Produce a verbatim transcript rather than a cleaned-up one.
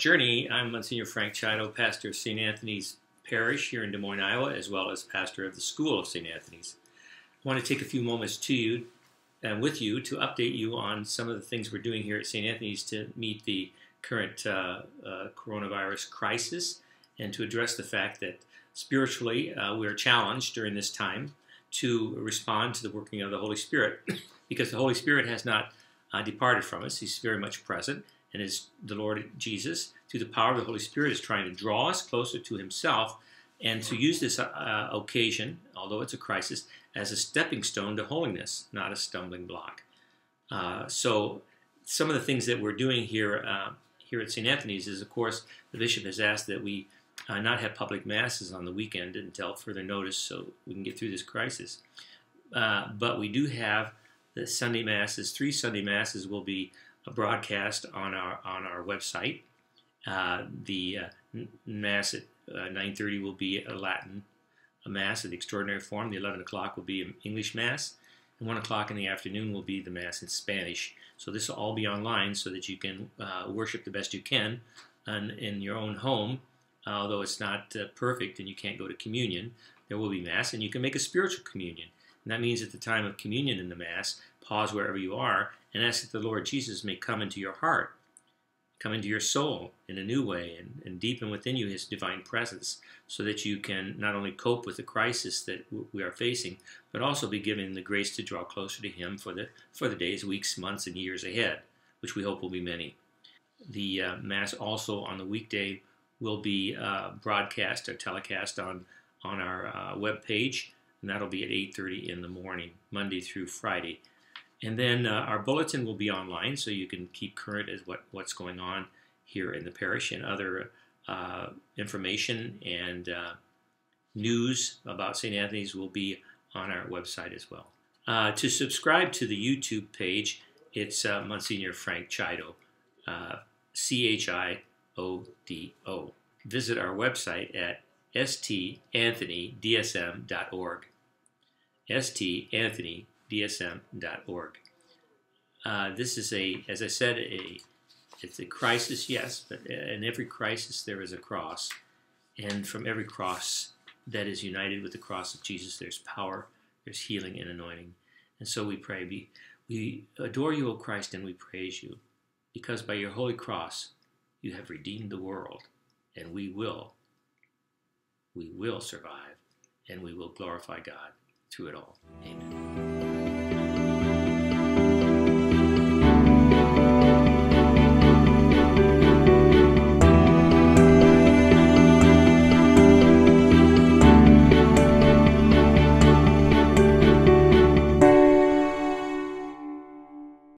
Journey. I'm Monsignor Frank Chiodo, pastor of Saint Anthony's Parish here in Des Moines, Iowa, as well as pastor of the School of Saint Anthony's. I want to take a few moments to you and with you to update you on some of the things we're doing here at Saint Anthony's to meet the current uh, uh, coronavirus crisis and to address the fact that spiritually uh, we are challenged during this time to respond to the working of the Holy Spirit, because the Holy Spirit has not uh, departed from us. He's very much present, and is the Lord Jesus, through the power of the Holy Spirit, is trying to draw us closer to himself and to use this uh, occasion, although it's a crisis, as a stepping stone to holiness, not a stumbling block. Uh, so some of the things that we're doing here uh, here at Saint Anthony's is, of course, the bishop has asked that we uh, not have public masses on the weekend until further notice so we can get through this crisis. Uh, but we do have the Sunday masses. Three Sunday masses will be a broadcast on our on our website. Uh, the uh, mass at uh, nine thirty will be a Latin a mass of the extraordinary form. The eleven o'clock will be an English mass, and one o'clock in the afternoon will be the mass in Spanish. So this will all be online so that you can uh, worship the best you can and in your own home. Uh, although it's not uh, perfect and you can't go to communion, there will be mass, and you can make a spiritual communion. And that means at the time of communion in the mass, pause wherever you are and ask that the Lord Jesus may come into your heart, come into your soul in a new way, and, and deepen within you his divine presence, so that you can not only cope with the crisis that we are facing, but also be given the grace to draw closer to him for the, for the days, weeks, months, and years ahead, which we hope will be many. The uh, Mass also on the weekday will be uh, broadcast or telecast on, on our uh, webpage, and that'll be at eight thirty in the morning, Monday through Friday. And then uh, our bulletin will be online, so you can keep current as what, what's going on here in the parish, and other uh, information and uh, news about Saint Anthony's will be on our website as well. Uh, to subscribe to the YouTube page, it's uh, Monsignor Frank Chiodo, uh, C H I O D O. Visit our website at S T Anthony D S M dot org. S T Anthony D S M dot org. Uh, this is a, as I said, a it's a crisis, yes, but in every crisis there is a cross, and from every cross that is united with the cross of Jesus, there's power, there's healing and anointing. And so we pray, we, we adore you, O Christ, and we praise you, because by your holy cross you have redeemed the world, and we will, we will survive, and we will glorify God through it all. Amen.